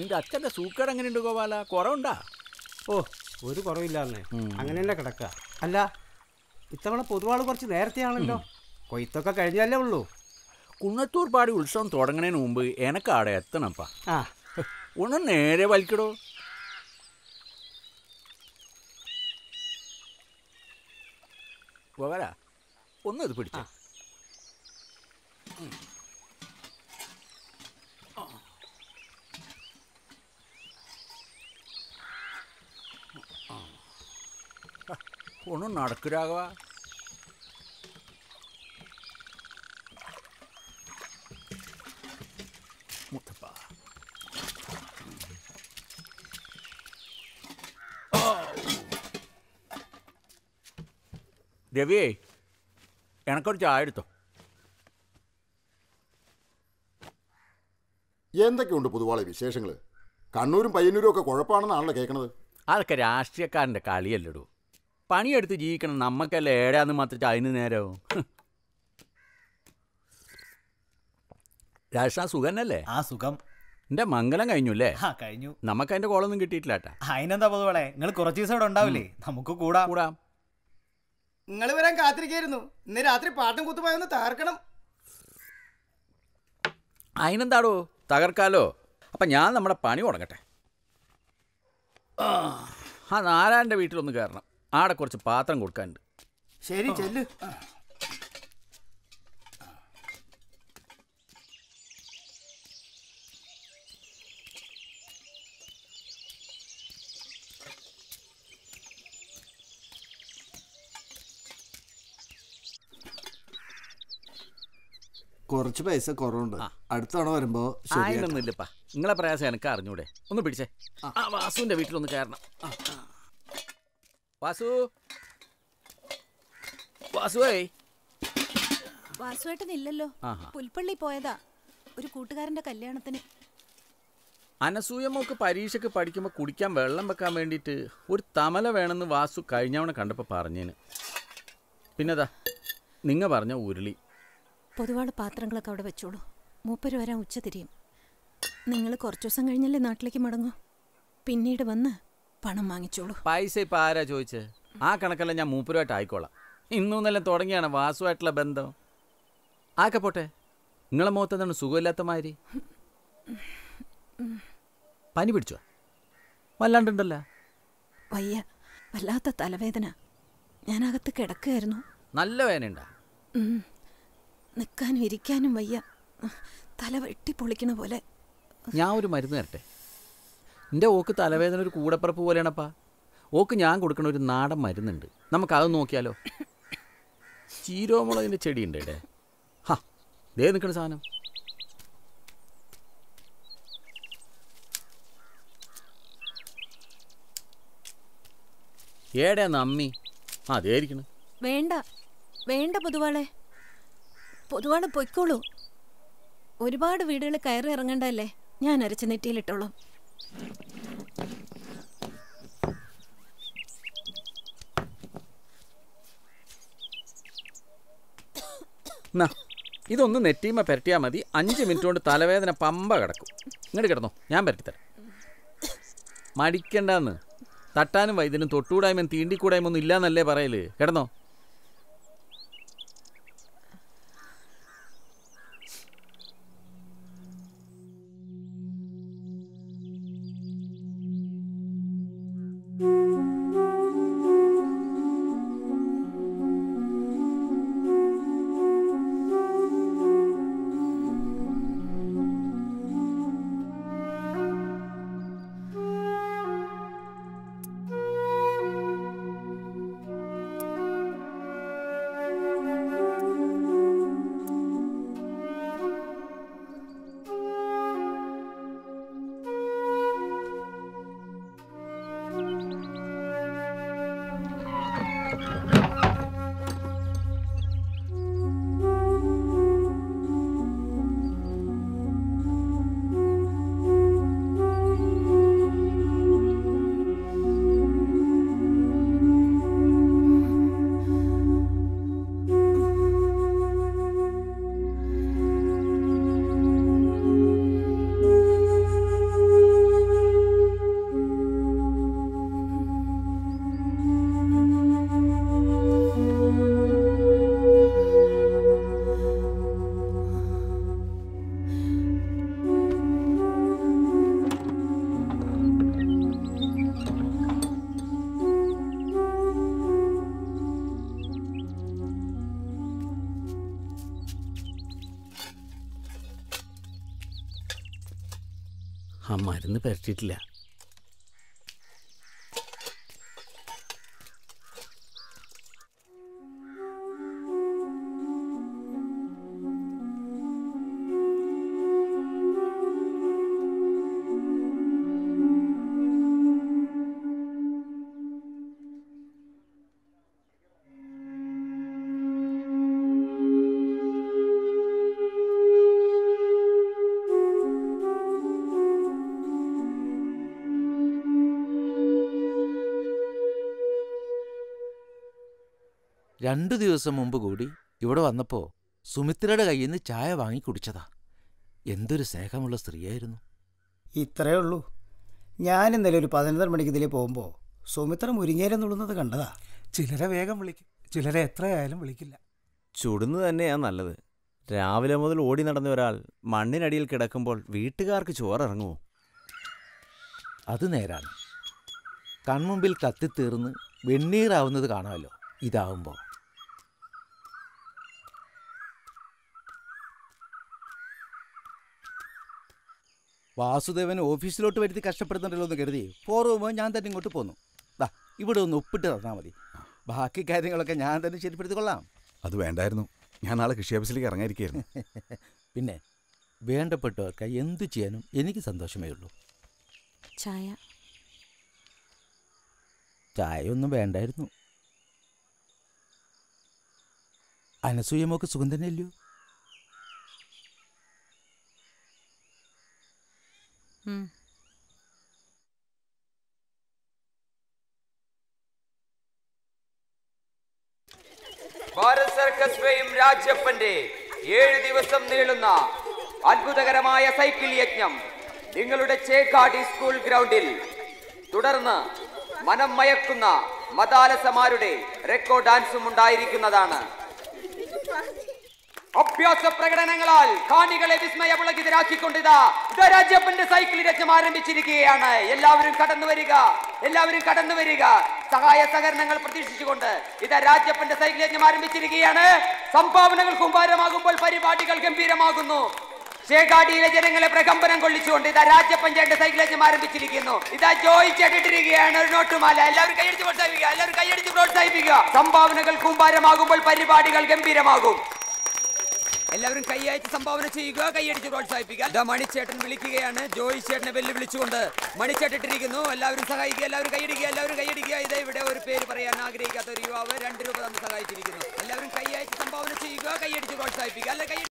നിന്റെ അച്ഛൻ്റെ സൂക്കേട് എങ്ങനെയുണ്ട് ഗോപാല? കുറവുണ്ടാ? ഓ ഒരു കുറവില്ലാന്നേ, അങ്ങനെ തന്നെ കിടക്കുക. അല്ല ഇത്തവണ പൊതുവാൾ കുറച്ച് നേരത്തെയാണല്ലോ, കൊയ്ത്തൊക്കെ കഴിഞ്ഞല്ലേ ഉള്ളൂ. കുന്നത്തൂർ പാടി ഉത്സവം തുടങ്ങുന്നതിന് മുമ്പ് എനക്ക് അവിടെ എത്തണപ്പാ. ആ ഒന്ന് നേരെ വലിക്കടോ. ഗോപാല ഒന്ന് ഇത് പിടിച്ച. ഒന്നും നടക്കുരാകവാ. മുത്തപ്പ രവിയെ എനക്കൊരു ചായ എടുത്തോ. എന്തൊക്കെയുണ്ട് പൊതുവാളെ വിശേഷങ്ങൾ? കണ്ണൂരും പയ്യന്നൂരും ഒക്കെ കുഴപ്പമാണെന്നാണല്ലോ കേൾക്കണത്. അതൊക്കെ രാഷ്ട്രീയക്കാരൻ്റെ കളിയല്ലടൂ. പണിയെടുത്ത് ജീവിക്കണം, നമ്മക്കല്ലേ ഏടാന്ന് മാത്രം അതിന് നേരവും. രാജാ സുഖന്നല്ലേ? ആ സുഖം. എന്റെ മംഗലം കഴിഞ്ഞല്ലേ? കഴിഞ്ഞു. നമുക്ക് അതിന്റെ കോളൊന്നും കിട്ടിയിട്ടില്ല. അതിനെന്താ പൊതുവളെ, നിങ്ങൾ കുറച്ച് ദിവസം ഇവിടെ ഉണ്ടാവില്ലേ? നമുക്ക് കൂടാം. നിങ്ങൾ വരാൻ കാത്തിരിക്കായിരുന്നു. ഇന്ന് രാത്രി പാട്ടും കുത്തുമായൊന്ന് തകർക്കണം. അതിനെന്താടോ, തകർക്കാലോ. അപ്പം ഞാൻ നമ്മുടെ പണി തുടങ്ങട്ടെ. ആ നാരായണൻ്റെ വീട്ടിലൊന്ന് കയറണം, ആടെ കുറച്ച് പാത്രം കൊടുക്കാനുണ്ട്. ശരി ചെല്ലു. കുറച്ച് പൈസ കുറവുണ്ട്, അടുത്തവണ വരുമ്പോ. ഇല്ലപ്പാ, നിങ്ങളെ പ്രയാസം എനിക്ക് അറിഞ്ഞൂടെ? ഒന്ന് പിടിച്ചേ. ആ വാസുവിന്റെ വീട്ടിലൊന്ന് കയറണം. വാസു വാസുവേട്ടനില്ലല്ലോ, പുൽപ്പള്ളി പോയതാ ഒരു കൂട്ടുകാരന്റെ കല്യാണത്തിന്. അനസൂയമോക്ക് പരീക്ഷക്ക് പഠിക്കുമ്പോൾ കുടിക്കാൻ വെള്ളം വെക്കാൻ വേണ്ടിയിട്ട് ഒരു തമല വേണമെന്ന് വാസു കഴിഞ്ഞവണ കണ്ടപ്പോൾ പറഞ്ഞേന്. പിന്നെതാ നിങ്ങൾ പറഞ്ഞ ഉരുളി. പൊതുവാള് പാത്രങ്ങളൊക്കെ അവിടെ വെച്ചോളൂ, മൂപ്പര് വരാൻ ഉച്ച തിരിയും. നിങ്ങൾ കുറച്ചു ദിവസം കഴിഞ്ഞല്ലേ നാട്ടിലേക്ക് മടങ്ങൂ, പിന്നീട് വന്ന് പണം വാങ്ങിച്ചോളൂ. പൈസ ഇപ്പം ആരാ ചോദിച്ചത്? ആ കണക്കെല്ലാം ഞാൻ മൂപ്പരുമായിട്ട് ആയിക്കോളാം. ഇന്നൂന്നെല്ലാം തുടങ്ങിയാണ് വാസുമായിട്ടുള്ള ബന്ധം. ആക്കെ പോട്ടെ, നിങ്ങളെ മുഖത്ത് എന്താണ് സുഖമില്ലാത്ത മാതിരി? പനി പിടിച്ചോ? വല്ലാണ്ടുണ്ടല്ല, വയ്യ, വല്ലാത്ത തലവേദന. ഞാനകത്ത് കിടക്കുകയായിരുന്നു. നല്ല വേദനയുണ്ടാ? നിൽക്കാനും ഇരിക്കാനും വയ്യ, തല വെട്ടി പൊളിക്കണ പോലെ. ഞാൻ ഒരു മരുന്ന് തരട്ടെ. എൻ്റെ ഓക്ക് തലവേദന ഒരു കൂടപ്പറപ്പ് പോലെയാണപ്പാ. ഓക്ക് ഞാൻ കൊടുക്കണ ഒരു നാടൻ മരുന്നുണ്ട്, നമുക്കത് നോക്കിയാലോ? ചീരോമുളകിൻ്റെ ചെടിയുണ്ട് ഇടേ. ഹാ ദേ നിൽക്കണ സാധനം. ഏടെയാന്ന് അമ്മി? ആ അതേ ഇരിക്കണ. വേണ്ട വേണ്ട പൊതുവാളെ, പൊതുവാളെ പൊയ്ക്കോളൂ. ഒരുപാട് വീടുകൾ കയറി ഇറങ്ങണ്ടല്ലേ, ഞാൻ അരച്ച് നെറ്റിയിലിട്ടോളൂ. ഇതൊന്ന് നെറ്റിയുമ്മ പെരട്ടിയാൽ മതി, 5 മിനിറ്റ് കൊണ്ട് തലവേദന പമ്പ കിടക്കും. ഇങ്ങോട്ട് കിടന്നോ, ഞാൻ പെരട്ടിത്തരാം. മടിക്കണ്ടെന്ന്, തട്ടാനും വൈദ്യനും തൊട്ടുകൂടായ്മ തീണ്ടിക്കൂടായ്മ ഒന്നും ഇല്ലാന്നല്ലേ പറയല്. കിടന്നോ. ആ മരുന്ന് പറ്റിയിട്ടില്ല. രണ്ടു ദിവസം മുമ്പ് കൂടി ഇവിടെ വന്നപ്പോൾ സുമിത്രയുടെ കയ്യിൽ നിന്ന് ചായ വാങ്ങി കുടിച്ചതാ. എന്തൊരു സ്നേഹമുള്ള സ്ത്രീയായിരുന്നു. ഇത്രയേ ഉള്ളൂ. ഞാൻ ഇന്നലെ ഒരു 11 മണിക്ക് ഇതിൽ പോകുമ്പോൾ സുമിത്ര മുരിങ്ങേരെ നുള്ളുന്നത് കണ്ടതാ. ചിലരെ വേഗം വിളിക്കും, ചിലരെ എത്രയായാലും വിളിക്കില്ല. ചുടുന്നത് തന്നെയാണ് നല്ലത്. രാവിലെ മുതൽ ഓടി നടന്ന ഒരാൾ മണ്ണിനടിയിൽ കിടക്കുമ്പോൾ വീട്ടുകാർക്ക് ചോറിറങ്ങുമോ? അത് നേരാണ്. കൺമുമ്പിൽ കത്തിത്തീർന്ന് വെണ്ണീറാവുന്നത് കാണാമല്ലോ ഇതാവുമ്പോൾ. വാസുദേവൻ ഓഫീസിലോട്ട് വരുത്തി കഷ്ടപ്പെടുന്നുണ്ടല്ലോ എന്ന് കരുതി പോറുമ്പോൾ ഞാൻ തന്നെ ഇങ്ങോട്ട് പോന്നു. ഇവിടെ ഒന്ന് ഒപ്പിട്ട് തന്നാൽ മതി, ബാക്കി കാര്യങ്ങളൊക്കെ ഞാൻ തന്നെ ശരിപ്പെടുത്തിക്കൊള്ളാം. അത് വേണ്ടായിരുന്നു, ഞാൻ നാളെ കൃഷി ഓഫീസിലേക്ക് ഇറങ്ങാതിരിക്കുകയായിരുന്നു. പിന്നെ വേണ്ടപ്പെട്ടവർക്ക് എന്തു ചെയ്യാനും എനിക്ക് സന്തോഷമേ ഉള്ളൂ. ചായയൊന്നും വേണ്ടായിരുന്നു. അനസൂയമൊക്കെ സുഖം തന്നെയല്ലോ. ഭാരത് സർക്കസ്വേയും രാജപ്പന്റെ 7 ദിവസം നീളുന്ന അത്ഭുതകരമായ സൈക്കിൾ യജ്ഞം നിങ്ങളുടെ ചേക്കാടി സ്കൂൾ ഗ്രൗണ്ടിൽ. തുടർന്ന് മനം മയക്കുന്ന മതാലസമാരുടെ റെക്കോർഡ് ഡാൻസും ഉണ്ടായിരിക്കുന്നതാണ്. അഭ്യാസ പ്രകടനങ്ങളാൽ കാണികളെ വിസ്മയപുളകിതരാക്കിക്കൊണ്ടിതാ രാജപ്പന്റെ സൈക്കിൾ രചന ആരംഭിച്ചിരിക്കുകയാണ്. എല്ലാവരും കടന്നു വരിക. സഹായ സഹകരണങ്ങൾ പ്രതീക്ഷിച്ചുകൊണ്ട് ഇതാ രാജപ്പന്റെ സൈക്കിൾ രചന ആരംഭിച്ചിരിക്കുകയാണ്. സംഭാവനകൾ കുമ്പാരമാകുമ്പോൾ പരിപാടികൾ ഗംഭീരമാകുന്നു. ചേകാടിയിലെ ജനങ്ങളെ പ്രകമ്പനം കൊള്ളിച്ചുകൊണ്ട് ഇതാ രാജപ്പഞ്ചായത്ത് സൈക്കിൾ രചന ആരംഭിച്ചിരിക്കുന്നു. ഇതാ ജോയി ചേട്ടിട്ടിരിക്കുകയാണ് ഒരു നോട്ടുമാല. എല്ലാവരും കൈയടിച്ച് പ്രോത്സാഹിപ്പിക്കുക. സംഭാവനകൾ കുമ്പാരമാകുമ്പോൾ പരിപാടികൾ ഗംഭീരമാകും. എല്ലാവരും കൈയടിച്ച് സംഭാവന ചെയ്യുക, കൈയടിച്ച് പ്രോത്സാഹിപ്പിക്കുക. മണിച്ചേട്ടൻ വിളിക്കുകയാണ്, ജോയി ചേട്ടനെ വെല്ലുവിളിച്ചുകൊണ്ട് മണിച്ചേട്ടിട്ടിരിക്കുന്നു. എല്ലാവരും സഹായിക്കുക, എല്ലാവരും കൈയടിക്കുക. ഇതാ ഇവിടെ ഒരു പേര് പറയാൻ ആഗ്രഹിക്കാത്ത ഒരു യുവാവ് 2 രൂപ തന്ന് സഹായിച്ചിരിക്കുന്നു. എല്ലാവരും കൈയടിച്ച് സംഭാവന ചെയ്യുക, കൈയടിച്ച് പ്രോത്സാഹിപ്പിക്കുക.